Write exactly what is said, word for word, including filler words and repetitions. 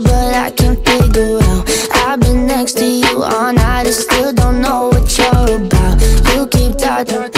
out, but I can't figure out. I've been next to you all night, I still don't know what you're about. You keep talking.